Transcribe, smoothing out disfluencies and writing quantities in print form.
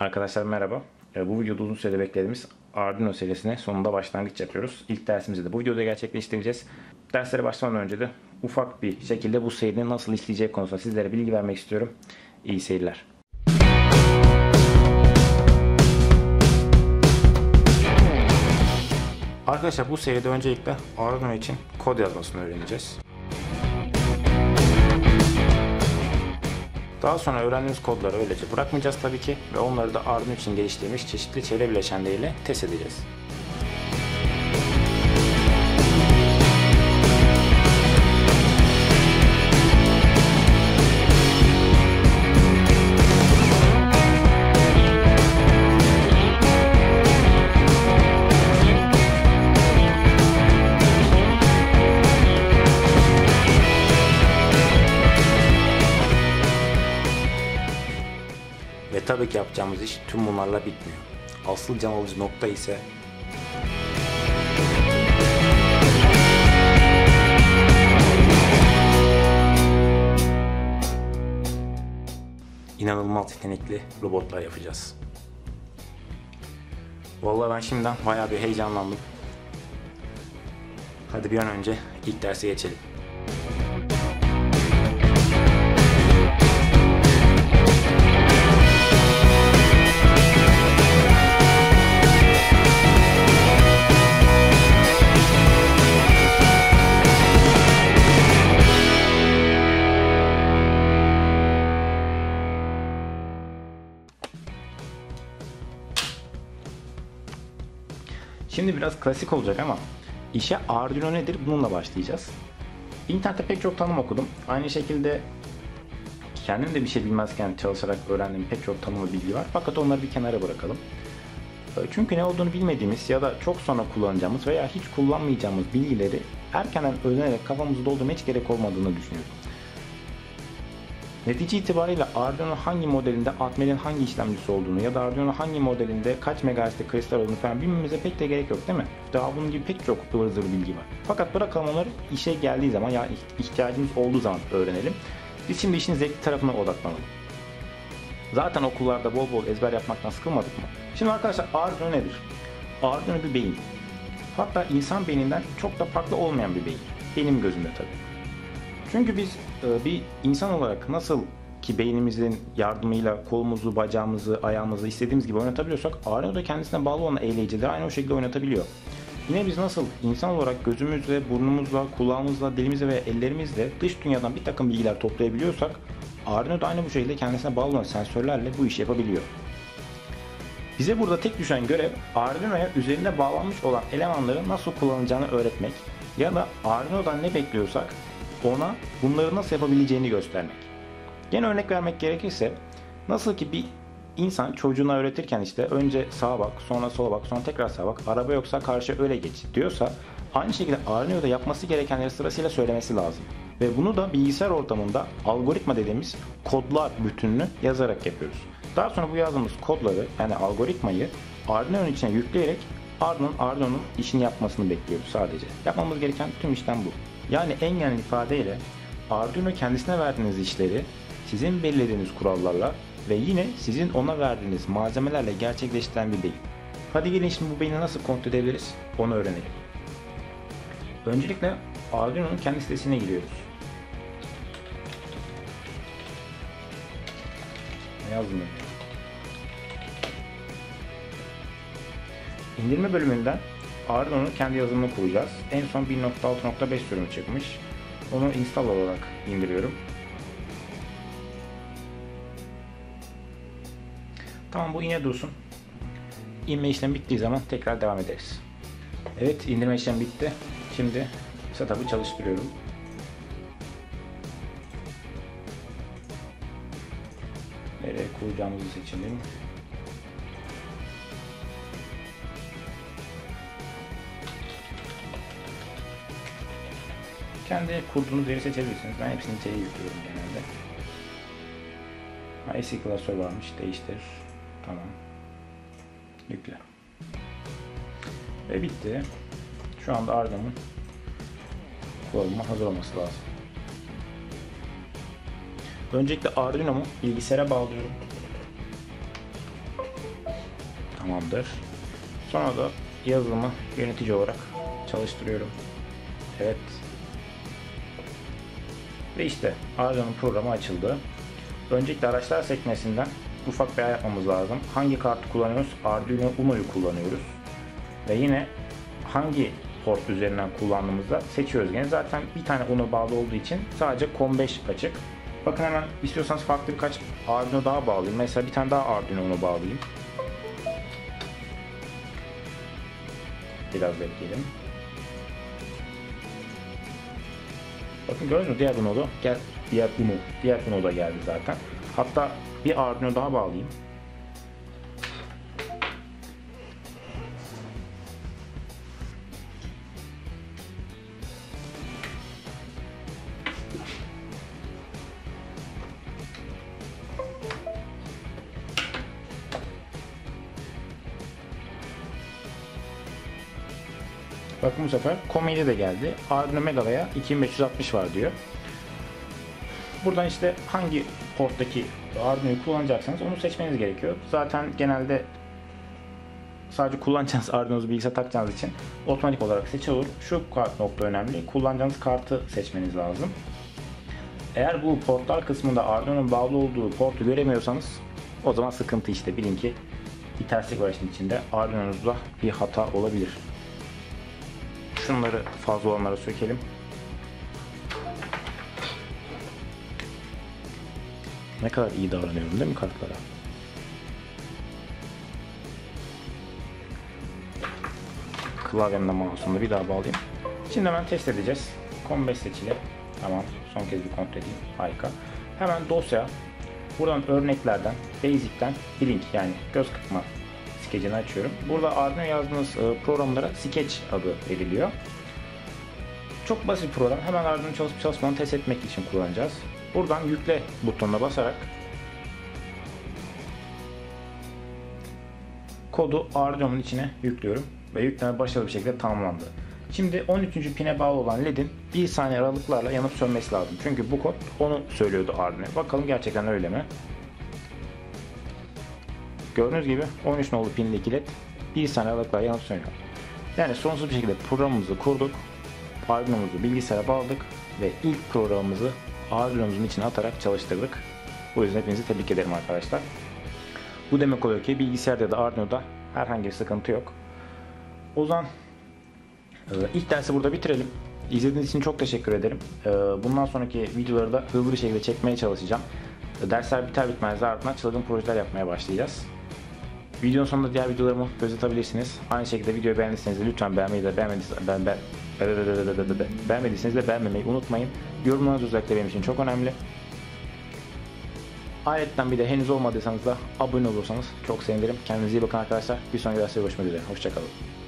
Arkadaşlar merhaba. Bu videoda uzun sürede beklediğimiz Arduino serisine sonunda başlangıç yapıyoruz. İlk dersimizi de bu videoda gerçekleştireceğiz. Derslere başlamadan önce de ufak bir şekilde bu serinin nasıl işleyeceği konusunda sizlere bilgi vermek istiyorum. İyi seyirler. Arkadaşlar bu seride öncelikle Arduino için kod yazmasını öğreneceğiz. Daha sonra öğrendiğimiz kodları öylece bırakmayacağız tabii ki ve onları da Arduino için geliştirilmiş çeşitli çevre bileşenleriyle test edeceğiz. Ve tabii ki yapacağımız iş tüm bunlarla bitmiyor. Asıl can alıcı nokta ise inanılmaz yetenekli robotlar yapacağız. Vallahi ben şimdiden bayağı bir heyecanlandım. Hadi bir an önce ilk derse geçelim. Şimdi biraz klasik olacak ama işe Arduino nedir bununla başlayacağız. İnternette pek çok tanım okudum. Aynı şekilde kendim de bir şey bilmezken çalışarak öğrendiğim pek çok tanım ve bilgi var. Fakat onları bir kenara bırakalım. Çünkü ne olduğunu bilmediğimiz ya da çok sonra kullanacağımız veya hiç kullanmayacağımız bilgileri erkenden öğrenerek kafamızı doldurmaya hiç gerek olmadığını düşünüyorum. Netice itibariyle Arduino hangi modelinde Atmel'in hangi işlemcisi olduğunu ya da Arduino hangi modelinde kaç megahertz'te kristal olduğunu falan bilmemize pek de gerek yok değil mi? Daha bunun gibi pek çok ıvır zıvır bilgi var. Fakat bırakalım onları işe geldiği zaman yani ihtiyacımız olduğu zaman öğrenelim. Biz şimdi işin zevkli tarafına odaklanalım. Zaten okullarda bol bol ezber yapmaktan sıkılmadık mı? Şimdi arkadaşlar Arduino nedir? Arduino bir beyin. Hatta insan beyninden çok da farklı olmayan bir beyin. Benim gözümde tabii. Çünkü biz bir insan olarak nasıl ki beynimizin yardımıyla kolumuzu, bacağımızı, ayağımızı istediğimiz gibi oynatabiliyorsak Arduino da kendisine bağlı olan eyleyicileri aynı o şekilde oynatabiliyor. Yine biz nasıl insan olarak gözümüzle, burnumuzla, kulağımızla, dilimizle ve ellerimizle dış dünyadan bir takım bilgiler toplayabiliyorsak Arduino da aynı bu şekilde kendisine bağlı olan sensörlerle bu işi yapabiliyor. Bize burada tek düşen görev Arduino'ya üzerinde bağlanmış olan elemanları nasıl kullanacağını öğretmek ya da Arduino'dan ne bekliyorsak ona bunları nasıl yapabileceğini göstermek. Gene örnek vermek gerekirse nasıl ki bir insan çocuğuna öğretirken işte önce sağa bak, sonra sola bak, sonra tekrar sağa bak, araba yoksa karşıya öyle geç diyorsa aynı şekilde Arduino'da yapması gerekenleri sırasıyla söylemesi lazım. Ve bunu da bilgisayar ortamında algoritma dediğimiz kodlar bütününü yazarak yapıyoruz. Daha sonra bu yazdığımız kodları yani algoritmayı Arduino'nun içine yükleyerek Arduino'nun işini yapmasını bekliyoruz sadece. Yapmamız gereken tüm işlem bu. Yani en genel ifadeyle Arduino kendisine verdiğiniz işleri sizin belirlediğiniz kurallarla ve yine sizin ona verdiğiniz malzemelerle gerçekleştiren bir beyin. Hadi gelin şimdi bu beyni nasıl kontrol edebiliriz onu öğrenelim. Öncelikle Arduino'nun kendi sitesine giriyoruz. Ne yazdım ben? İndirme bölümünden Arduino'nun kendi yazılımını kuracağız. En son 1.6.5 sürümü çıkmış. Onu install olarak indiriyorum. Tamam bu yine dursun. İndirme işlemi bittiği zaman tekrar devam ederiz. Evet indirme işlemi bitti. Şimdi setup'ı çalıştırıyorum. Nereye kuracağımızı seçelim. Kendi kurduğunuz yeri seçebilirsiniz. Ben hepsini içeri yüklüyorum genelde. Ha, AC klasör varmış. Değiştir. Tamam. Yükle. Ve bitti. Şu anda Arduino'nun kullanıma hazır olması lazım. Öncelikle Arduino'mu bilgisayara bağlıyorum. Tamamdır. Sonra da yazılımı yönetici olarak çalıştırıyorum. Evet. Ve işte Arduino programı açıldı. Öncelikle araçlar sekmesinden ufak bir ayar yapmamız lazım. Hangi kartı kullanıyoruz? Arduino Uno'yu kullanıyoruz. Ve yine hangi port üzerinden kullandığımızda seçiyoruz. Yani zaten bir tane Uno bağlı olduğu için sadece COM5 açık. Bakın hemen istiyorsanız farklı birkaç Arduino daha bağlayayım. Mesela bir tane daha Arduino Uno bağlayayım. Biraz bekleyelim. Bakın gördünüz mü? Diğer Uno da geldi zaten. Hatta bir Arduino daha bağlayayım. Bakın bu sefer COM7 de geldi. Arduino Mega veya 2560 var diyor. Buradan işte hangi porttaki Arduino'yu kullanacaksanız onu seçmeniz gerekiyor. Zaten genelde sadece kullanacağınız Arduino'yu bilgisayara takacağınız için otomatik olarak seçilir. Şu kart nokta önemli. Kullanacağınız kartı seçmeniz lazım. Eğer bu portlar kısmında Arduino'nun bağlı olduğu portu göremiyorsanız o zaman sıkıntı işte. Bilin ki bir terslik var işin içinde. Arduino'nuzda bir hata olabilir. Şunları fazla olanlara sökelim. Ne kadar iyi davranıyorum değil mi kartlara? Klavyemle mouse'umu bir daha bağlayayım. Şimdi hemen test edeceğiz. COM5 seçili. Tamam. Son kez bir kontrol edeyim. Harika. Hemen dosya. Buradan örneklerden, basic'ten blink yani göz kırpma skecini açıyorum. Burada Arduino yazdığınız programlara sketch adı veriliyor. Çok basit bir program. Hemen Arduino çalışıp çalışmadığını test etmek için kullanacağız. Buradan yükle butonuna basarak kodu Arduino'nun içine yüklüyorum ve yükleme başarılı bir şekilde tamamlandı. Şimdi 13. pine bağlı olan LED'in 1 saniye aralıklarla yanıp sönmesi lazım. Çünkü bu kod onu söylüyordu Arduino. Bakalım gerçekten öyle mi? Gördüğünüz gibi 13 nolu pinli LED 1 saniye aralıklarla yanıp sönüyor. Yani sonsuz bir şekilde programımızı kurduk. Arduino'muzu bilgisayara bağladık ve ilk programımızı Arduino'muzun içine atarak çalıştırdık. O yüzden hepinizi tebrik ederim arkadaşlar. Bu demek oluyor ki bilgisayarda ya da Arduino'da herhangi bir sıkıntı yok. O zaman ilk dersi burada bitirelim. İzlediğiniz için çok teşekkür ederim. Bundan sonraki videoları da hızlı bir şekilde çekmeye çalışacağım. Dersler biter bitmez de ardından çalıştığım projeler yapmaya başlayacağız. Videonun sonunda diğer videolarımı göz atabilirsiniz. Aynı şekilde videoyu beğendiyseniz de lütfen beğenmeyi unutmayın. Yorumlarınız özellikle benim için çok önemli. Ayrıca bir de henüz olmadıysanız da abone olursanız çok sevinirim. Kendinize iyi bakın arkadaşlar. Bir sonraki derste görüşmek üzere. Hoşçakalın.